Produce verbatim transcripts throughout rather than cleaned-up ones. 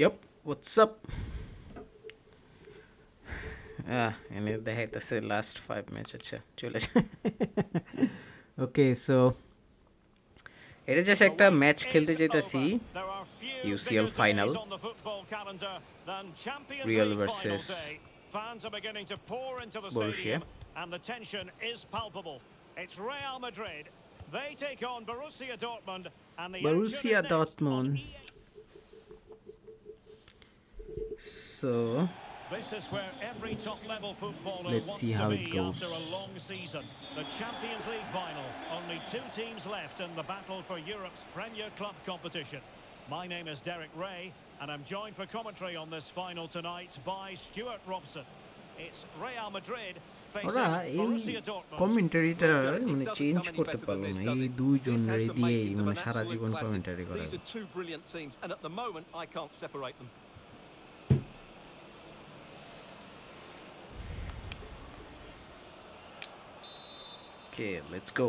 Yep, what's up? Ah, I need the hate to say last five matches. Okay, so it is just like a match খেলতে যেতেছি U C L final, Real versus Borussia, and the tension is palpable. It's Real Madrid. They take on Borussia Dortmund and the Borussia Dortmund. So this is where every top-level footballer Let's see wants how to be it goes. After a long season. The Champions League final. Only two teams left in the battle for Europe's premier club competition. My name is Derek Ray, and I'm joined for commentary on this final tonight by Stuart Robson. It's Real Madrid facing Borussia Dortmund. Commentary tar mane change korte parlo na ei dui jonre diye mane sara jibon commentary kora. These are two brilliant teams, and at the moment I can't separate them. Okay, let's go.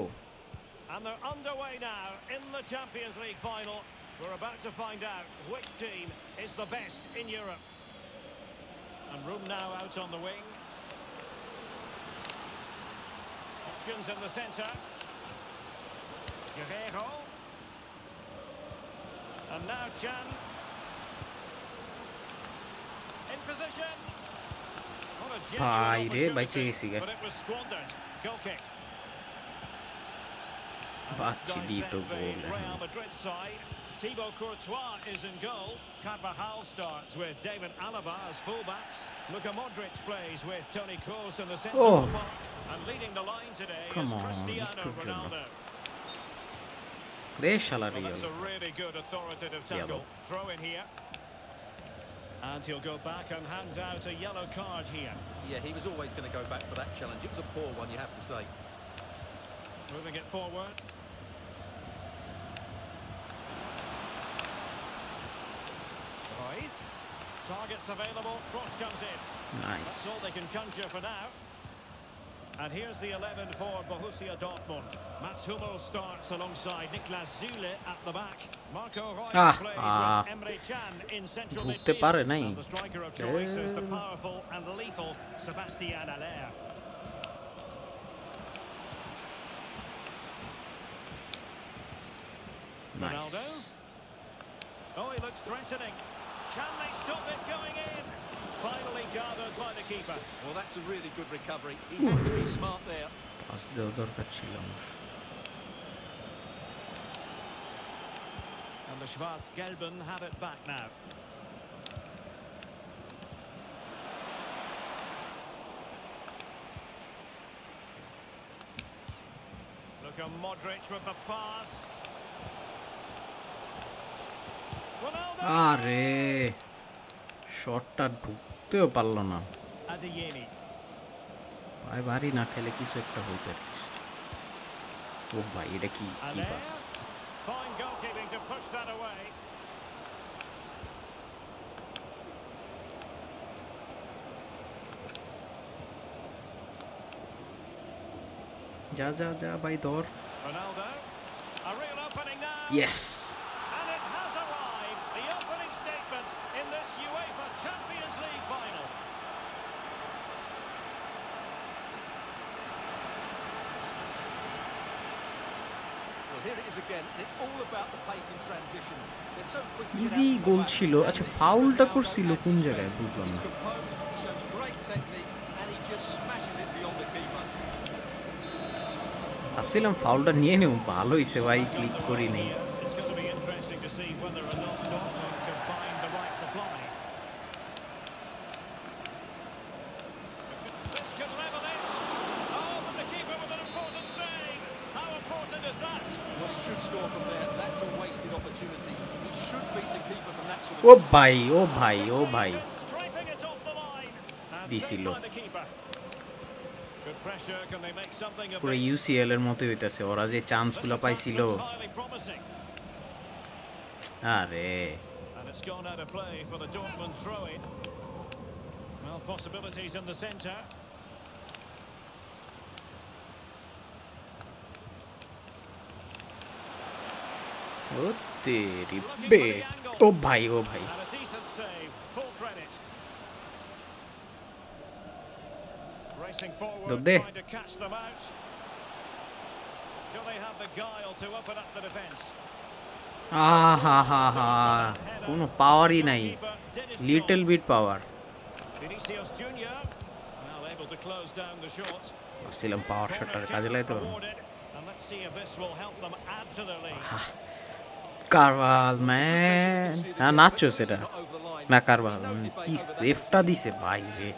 And they're underway now in the Champions League final. We're about to find out which team is the best in Europe. And room now out on the wing. Options in the centre. Guerreiro. And now Can. In position. What a genuine opportunity, but it was squandered. Goal kick. Bachidito goal. Real Madrid side. Thibaut Courtois is in goal. Carvajal starts with David Alaba as fullbacks. Luka Modric plays with Toni Kroos in the centre. Oh. And leading the line today Come is Cristiano on, Ronaldo. Well, that's a really good authoritative tackle. Throw in here. And he'll go back and hand out a yellow card here. Yeah, he was always going to go back for that challenge. It was a poor one, you have to say. Moving it forward. Royce. Targets available. Cross comes in. Nice. That's all they can conjure for now. And here's the eleven for Borussia Dortmund. Mats Hummels starts alongside Niklas Süle at the back. Marco Reus ah, plays ah. with Emre Can in central midfield. And the striker of choice yeah. is the powerful and the lethal Sebastian Haller. Nice. Ronaldo. Oh, he looks threatening. Can they stop it going in? Finally gathered by the keeper. Well, that's a really good recovery. He has to be smart there. Pass the other And the Schwarz-Gelben have it back now. Luka Modric with the pass. Are shortta dhukteo parlo na bhai bari na khele kichu ekta hoyto at least oh bhai eta ki ki pass fine goalkeeping to push that away ja ja ja bhai dor Ronaldo a real opening now yes Here it is again. It's all about the pace in transition. They're so quick. Easy goal chilo. Acha foul ta korchilo kon jagay bujhlam na. Shows great technique and he just smashes it beyond the keeper. Absilam foul ta niye neu bhalo hoyse bhai click kori nei. It's going to be interesting to see whether or not Dortmund can find the right reply. This could level it. Oh, from the keeper with an important save. How important is that? Score from there. That's a wasted opportunity. He should beat the keeper from that sort of. Oh bhai, oh bhai, oh bhai. D C low. Good pressure. Can they make something of it? Pura U C L er moto hoytase ora je chance gula paisilo. Are. And it's gone out of play for the Dortmund throw-in. Well, possibilities in the centre. Oh, teri be. Oh, bhai, oh, bhai. ¿Dónde? Ah, ha, ha, ha. Uno power ही नहीं. Little bit power. Asylum power shutter काज लाये तो. Carvajal man. ना नाचो से डा. ना Carvajal. की सेफ्टा दी से भाई रे.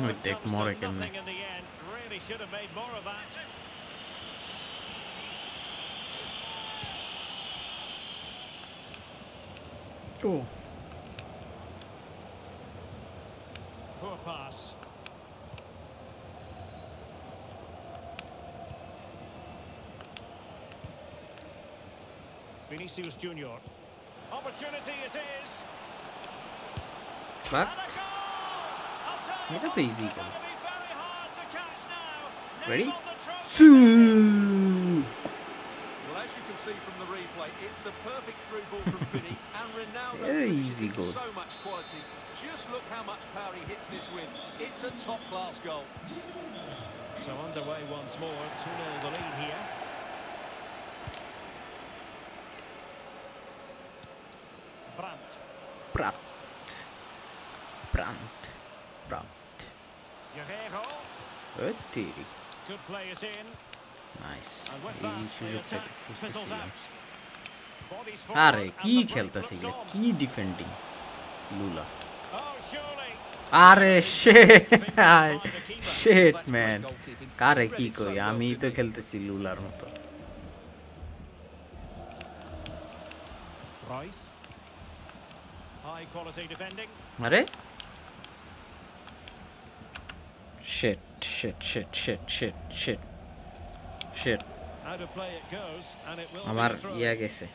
We take more again. Really should have made more of that. Oh. Poor pass. Vinicius Junior. Opportunity it is. Back. That's easy. Ready? Sue. Well, as you can see from the replay, it's the perfect through ball from Vinny and Ronaldo. Very easy goal. So much quality. Just look how much power he hits this win. It's a top class goal. So underway once more. two nil the lead here. Brandt. Brandt. Brandt. Brandt. Guerreiro. Good theory. Good play is in. Nice. Arre, key khelta sila. Key defending. Lula. Arre, shit. Shit, man. Kare key koi. Ami to khelta si Lular moto. Rice. High quality defending. Arre. Shit, shit, shit, shit, shit, shit, shit. How to play it goes, and it will Amar, ya que sé.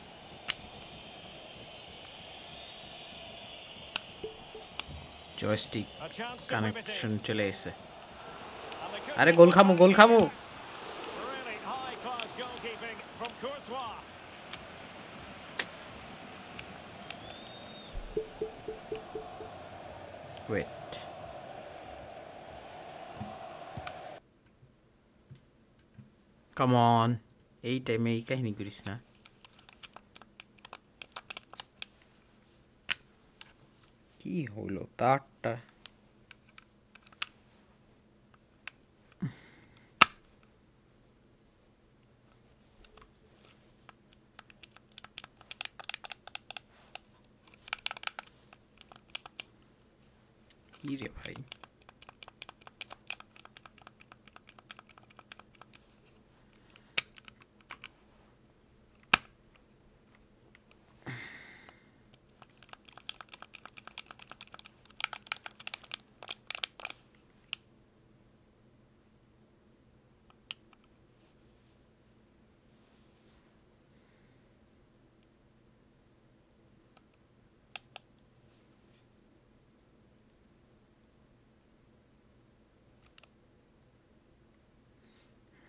Joystick connection chale ese. Arre, goal khamu, goal khamu. Really high class goalkeeping from Courtois. Wait. Come on, eight time ei kahini koris na. Ki holo tarta. Ki re bhai.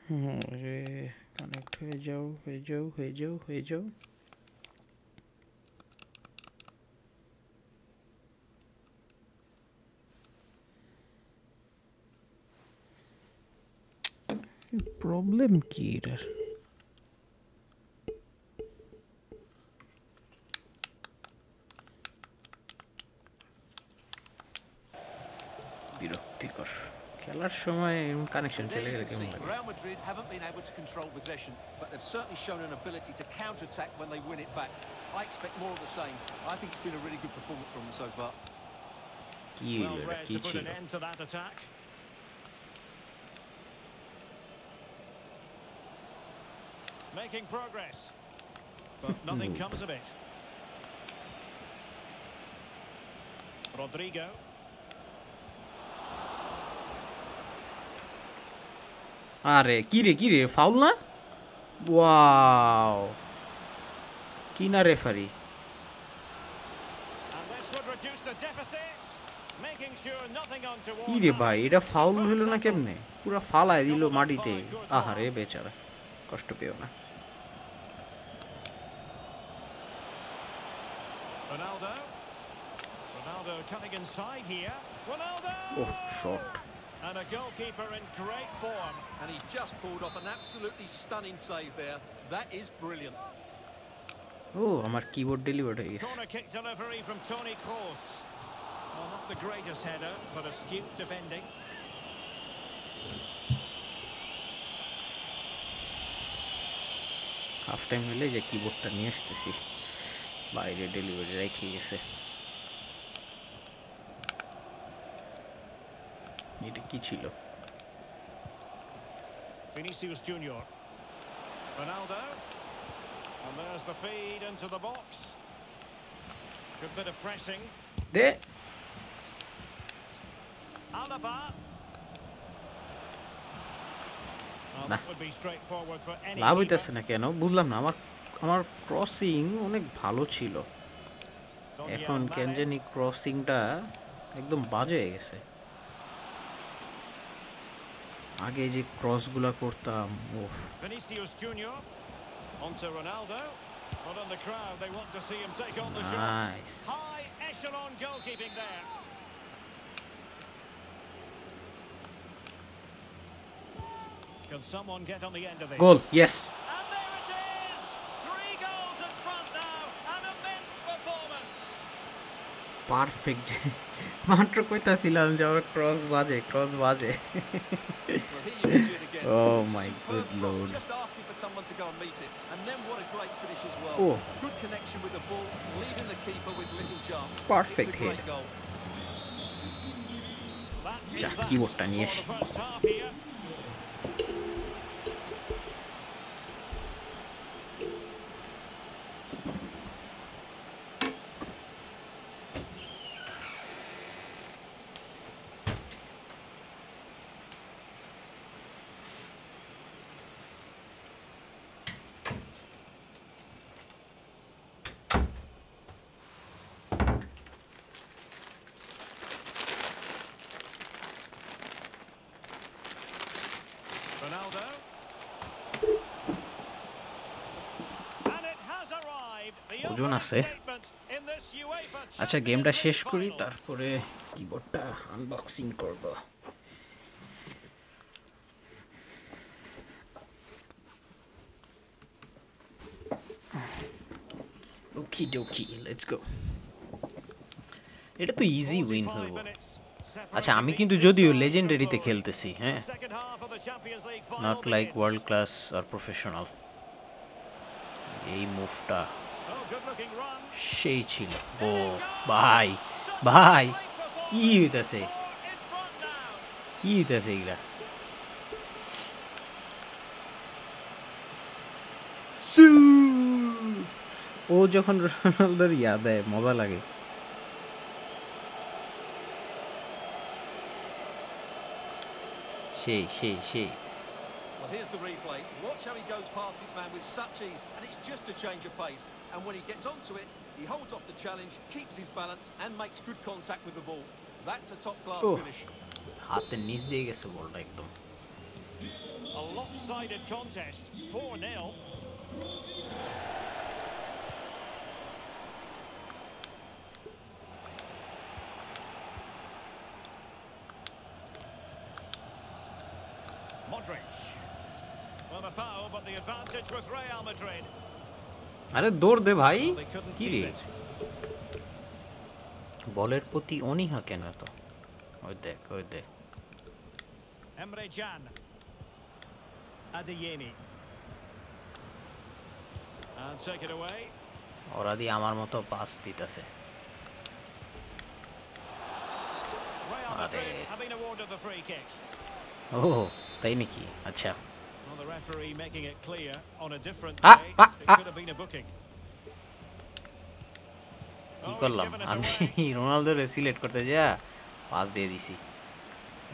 अरे connect हो जाओ हो जाओ हो जाओ हो जाओ problem की इधर Real Madrid haven't been able to control possession, but they've certainly shown an ability to counter-attack when they win it back. I expect more of the same. I think it's been a really good performance from them so far. Well read to put an end to that attack. Making progress, but nothing comes of it. Rodrigo. Arre, kire kire foul na? Wow. Kina referee. And this would reduce the deficit, making sure nothing untoward. Kire bhai, eta foul holo na kemne? Pura falai dilo matite. Ahare bechara. Koshto peyo na. Ronaldo. Ronaldo cutting inside here. Ronaldo! Oh, shot. And a goalkeeper in great form. And he just pulled off an absolutely stunning save there. That is brilliant. Oh, our keyboard delivered. Corner kick delivery from Toni Kroos. Well, not the greatest header, but astute defending. Half time, we lay keyboard to next to see. By the delivery, like he is. It ki chilo Vinicius Junior. Ronaldo. And there's the feed into the box. Good bit of pressing. There. Alaba. Well, that would be straightforward for any. Lav hoytase na keno bujlam na amar amar crossing onek bhalo chilo. Ekhon kenjeni crossing ta ekdom baje hoye geche. আগে যে ক্রসগুলো করতাম ওফ Vinicius Junior onto Ronaldo but on the crowd they want to see him take on the shot. Nice. High echelon goalkeeping there. Can someone get on the end of it? Goal. Yes. And there it is. Three goals in front now. An immense performance. Perfect. মাত্র কইতাছিলাম যে আমার cross বাজে cross বাজে Oh my good lord. Just asking for someone to go and meet it. And then what a great finish as well. Oh. Good connection with the ball, leaving the keeper with little chance. Perfect head. Jackie Watanish. Ronaldo. And it has arrived. The open statement in this UEFA. আচ্ছা গেমটা শেষ করি তারপরে কিবোর্ডটা unboxing করব। Okie dokie, let's go. এটা তো easy win হলো। আচ্ছা আমি কিন্তু যদিও লেজেন্ডারিতে খেলতেছি হ্যাঁ not like world class or professional এই মুভটা সেই ছিল ও ভাই ভাই কি হইতাছে কি হইতাছে এগুলা সু ও যখন রোনালদোর ইয়াদ হয় মজা লাগে She, she, she. Well, here's the replay. Watch how he goes past his man with such ease, and it's just a change of pace. And when he gets onto it, he holds off the challenge, keeps his balance, and makes good contact with the ball. That's a top-class oh. finish. Haten niche diye geche bolta ekdom. A lopsided contest, four nil. Modric. Well, a foul, but the advantage with Real Madrid. अरे दौड़ दे भाई किरे bowler पोती ओनी हाँ क्या ना तो ओए देख ओए देख Emre Can Adeyemi and take it away और आदि आमार मोतो पास दी तसे अरे ओह Tainiki, acha. Well, the referee making it clear on a different ah, day. Ah, it ah. could have been a booking. Ki korlam? Ami Ronaldo re select korte ja pass diye disi.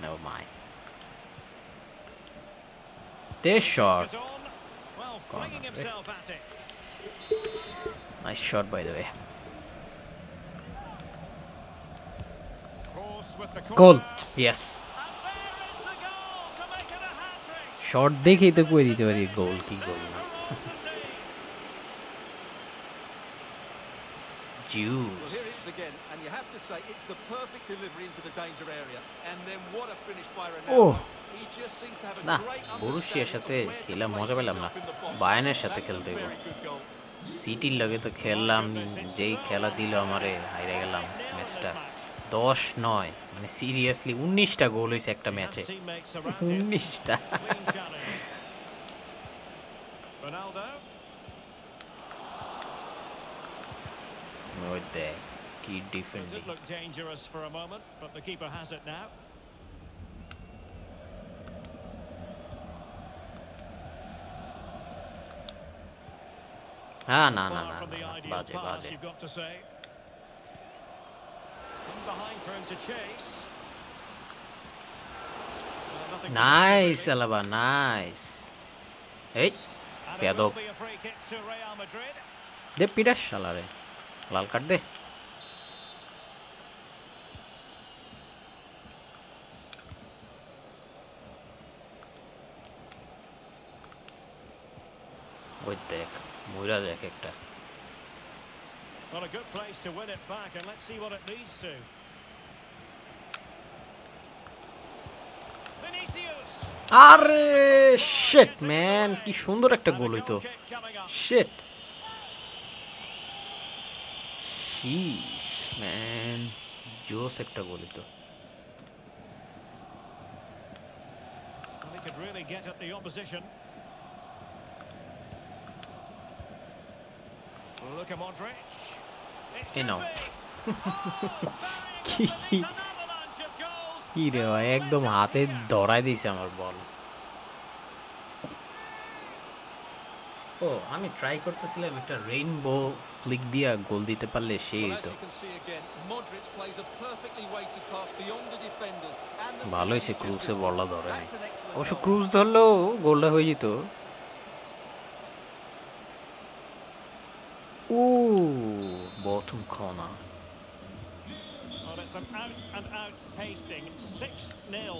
Never mind. This shot. Well, flinging himself at it. Nice shot by the way. Goal. Yes. Shot dekhi to koi dite pari goal ki goal Juice. Oh, nah, Borussia's সাথে খেলা মজা পেলাম না, বায়ানের সাথে খেলতে গেল, সিটির লাগে তো খেললাম, যেই খেলা দিল আমারে হাইরা গেলাম ম্যাচটা। দশ নয়, মানে সিরিয়াসলি উনিশটা গোল হয়েছে একটা ম্যাচে, উনিশটা। Right there, keep defending. It looked dangerous for a moment, but the keeper has it now. Ah, no, no, no, no, budget, budget. Nice, Alaba, nice. Hey, Piado. De Pirash, Alare. लाल कर दे वो देख मुरा देख एक टा Well, a good place to win it back, and let's see what it leads to. Vinicius. अरे shit man की सुंदर एक टा गोल ही तो shit Jeez, man, Joe's ekta goal ito. They could really get at the opposition. Look at Modric. You know. He did. Ekdom hate dorai diyeche amar ball. Oh, I'm trying to get a rainbow flick dia goal dite parle shei to. Modric plays a perfectly weighted pass beyond the defenders. Bhalo ise Kroos e bolla dhore. Osho Kroos dhorlo golda hoye jito. Ooh, bottom corner. Oh, that's an out and out pasting. six nil.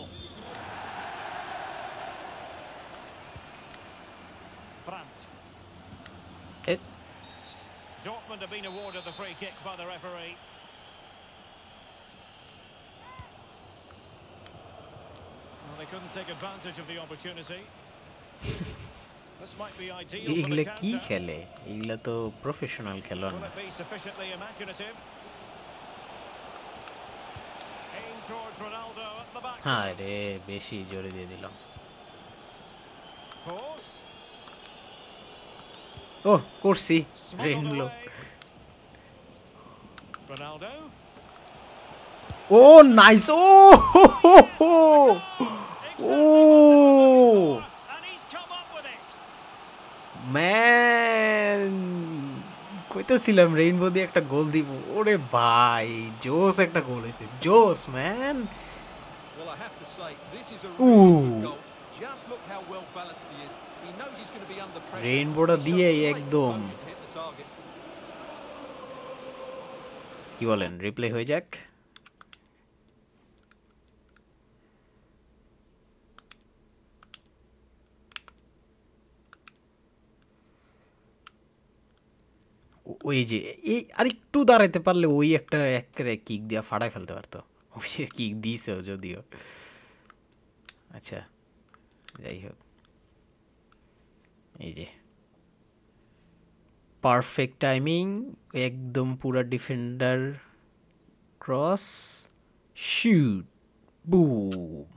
Brandt. It. Dortmund have been awarded the free kick by the referee. Well, they couldn't take advantage of the opportunity. This might be ideal. Igla ki khele? Igla to professional khelon. Will it be sufficiently imaginative? Aim towards Ronaldo at the back. Ha re, beshi jore diye dilo. Course. Oh, kursi. Rainbow. Ronaldo. Oh, nice. Oh, ho, ho, ho. Oh. And he's come up with it. Man. Koyta silam rainbow diye ekta goal dibo. Ore bhai, Josh ekta goal hoyse. Josh, man. Well, I have to say, this is a really goal. Just look how well balanced he is. He knows he's going to be under pressure. Rainbow da diye ekdom. Ki bolen replay hoye jak. Oi je ei arektu darate parle oi ekta ekre kick dia ফাড়াই ফেলতে পারতো। ওই kick দিয়েছে যদিও। আচ্ছা। যাই হোক। এই যে পারফেক্ট টাইমিং একদম পুরা ডিফেন্ডার ক্রস শুট বুম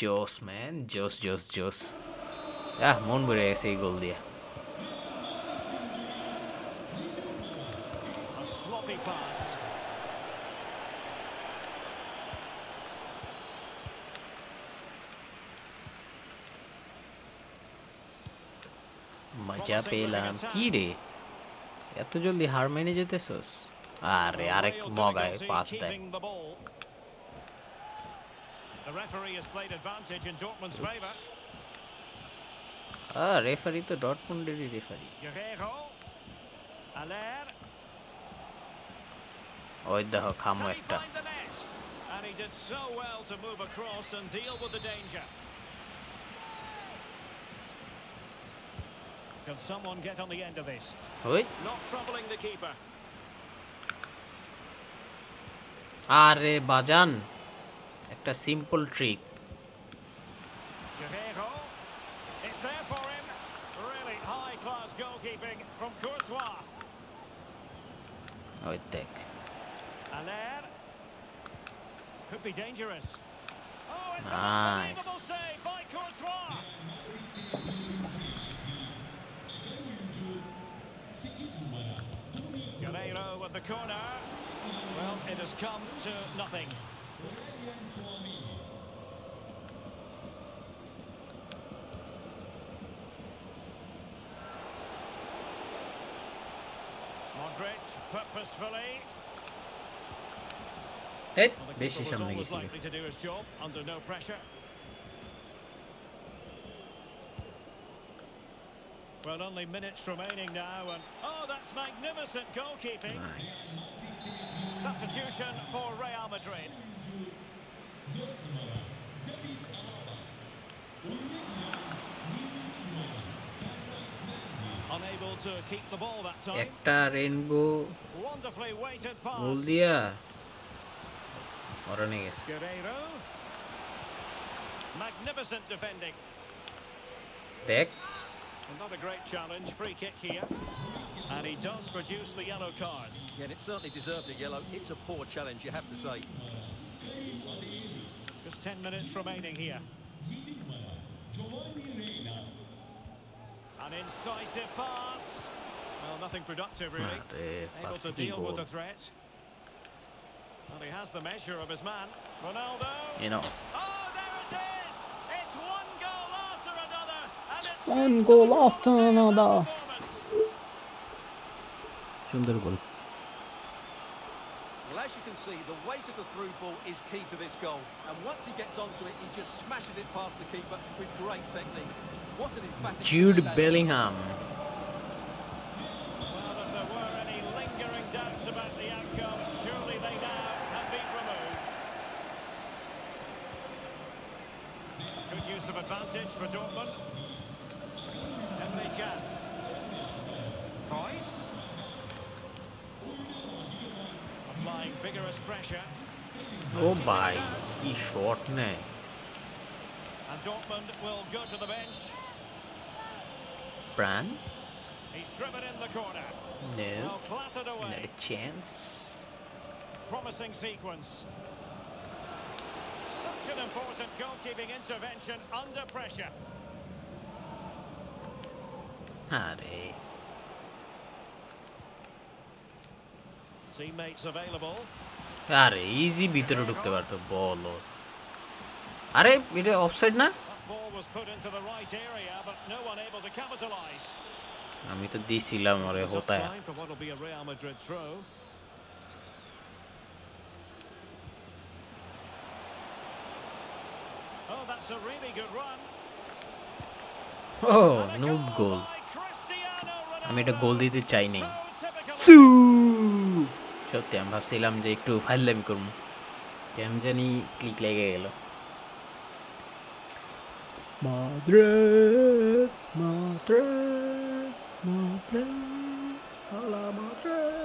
জস ম্যান জস জস জস আহ মন ভরে গেছে এই গোল দিয়ে মজা পেলাম কি রে এত জলদি হার মেনে যেতেছস আরে আরেক মগায় পাস দে The referee has played advantage in Dortmund's favor. Ah, referee to Dortmund referee. Guerreiro. Haller. ওই দেখো খামো একটা And he did so well to move across and deal with the danger. Can someone get on the end of this? Wait. Not troubling the keeper. আরে বাজান একটা simple trick ওই দেখ Haller could be dangerous oh it's nice. An unbelievable save by Courtois Guerreiro with the corner well it has come to nothing Modric purposefully Hey, বেশি সামনে গেছে Well only minutes remaining now and oh that's magnificent goalkeeping nice. Substitution for Real Madrid David Alaba unable to keep the ball that time একটা rainbow goal দিয়া ওরনে গেছে magnificent defending দেখ another great challenge free kick here and he does produce the yellow card yeah and it certainly deserved a yellow it's a poor challenge you have to say just ten minutes remaining here An incisive pass. Well, nothing productive really. Able to deal with the threat. And he has the measure of his man. Ronaldo. You know. Oh, there it is. It's one goal after another. And it's one goal after another. Sundar goal. Well, as you can see, the weight of the through ball is key to this goal. And once he gets onto it, he just smashes it past the keeper with great technique. Jude Bellingham. Well, if there were any lingering doubts about the outcome, surely they now have been removed. Good use of advantage for Dortmund. Emre Can. Reus. Applying vigorous pressure. Oh my, he shot me. And Dortmund will go to the bench. Brandt. He's driven in the corner. No. Well, not a chance. Promising sequence. Such an important goalkeeping intervention under pressure. Hurry. Teammates available. Hurry, easy bhitore dhukte parto ball. Arey, it's offside na? Ball was put into the right area, but no one able to capitalize. আমি তো দিছিলাম ওরে hota hai. Oh, that's a really good run. Oh, no goal. আমি এটা গোল দিতে চাই নাই. সু! সত্যি আমি ভাবছিলাম যে একটু ফাইললামি করব। কেন জানি ক্লিক লেগে গেল। Madrid, Madrid, Madrid, a la Madrid,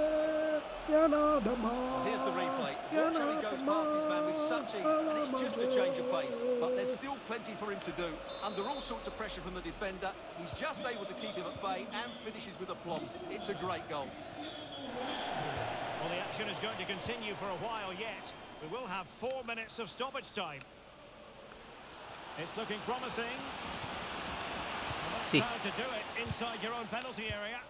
another Madrid. Here's the replay. Watch how he goes past his man with such ease, and it's just a change of pace. But there's still plenty for him to do. Under all sorts of pressure from the defender, he's just able to keep him at bay and finishes with aplomb. It's a great goal. Well, the action is going to continue for a while yet. We will have four minutes of stoppage time. It's looking promising. See. How to do it inside your own penalty area.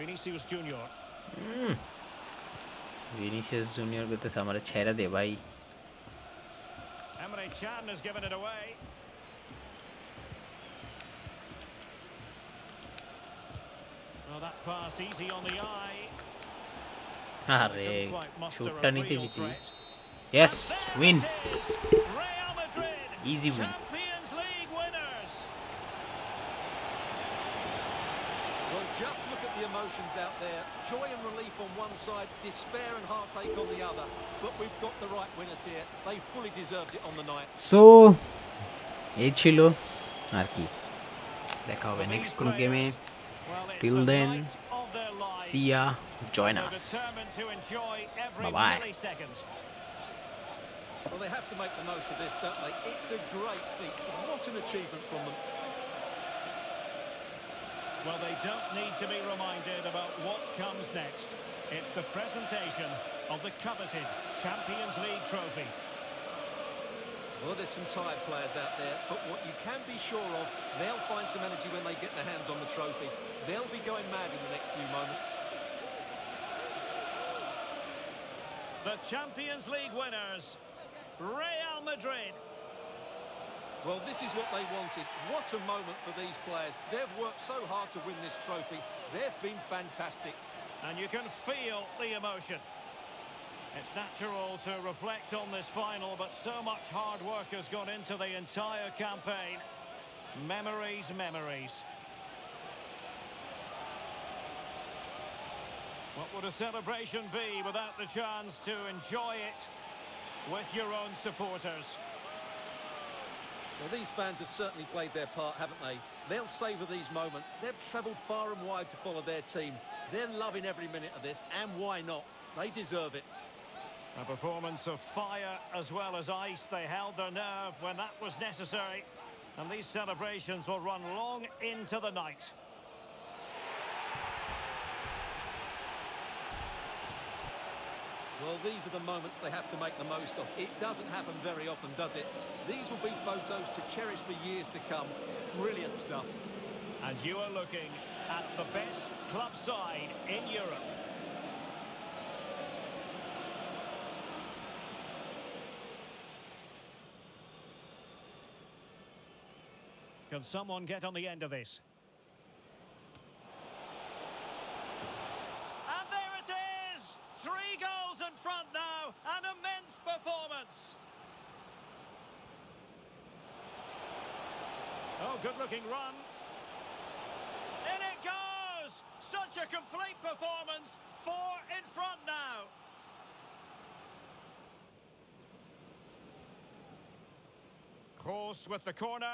Vinicius Junior. Mm. Vinicius Junior with the samara chhera de bhai. Emre Can has given it away. Well, that pass easy on the eye. Arey, shoot ta nite diti. Yes, win. Real Madrid, easy win. Champions League winners. Well, just look at the emotions out there. Joy and relief on one side, despair and heartache on the other. But we've got the right winners here. They fully deserved it on the night. So, এই ছিল আর কি দেখা হবে next কোন গেমে till then see ya Join us. Bye-bye. Well, they have to make the most of this, don't they? It's a great feat. What an achievement from them. Well, they don't need to be reminded about what comes next. It's the presentation of the coveted Champions League trophy. Well, there's some tired players out there, but what you can be sure of, they'll find some energy when they get their hands on the trophy. They'll be going mad in the next few moments. The Champions League winners, Real Madrid. Well, this is what they wanted. What a moment for these players. They've worked so hard to win this trophy. They've been fantastic. And you can feel the emotion. It's natural to reflect on this final, but so much hard work has gone into the entire campaign. Memories, memories. What would a celebration be without the chance to enjoy it with your own supporters? Well, these fans have certainly played their part, haven't they? They'll savour these moments. They've travelled far and wide to follow their team. They're loving every minute of this, and why not? They deserve it. A performance of fire as well as ice. They held their nerve when that was necessary, and these celebrations will run long into the night. Well, these are the moments they have to make the most of. It doesn't happen very often, does it? These will be photos to cherish for years to come. Brilliant stuff. And you are looking at the best club side in Europe. Can someone get on the end of this? And there it is! Three goals in front now, an immense performance! Oh, good-looking run. In it goes! Such a complete performance, four in front now. Kroos with the corner.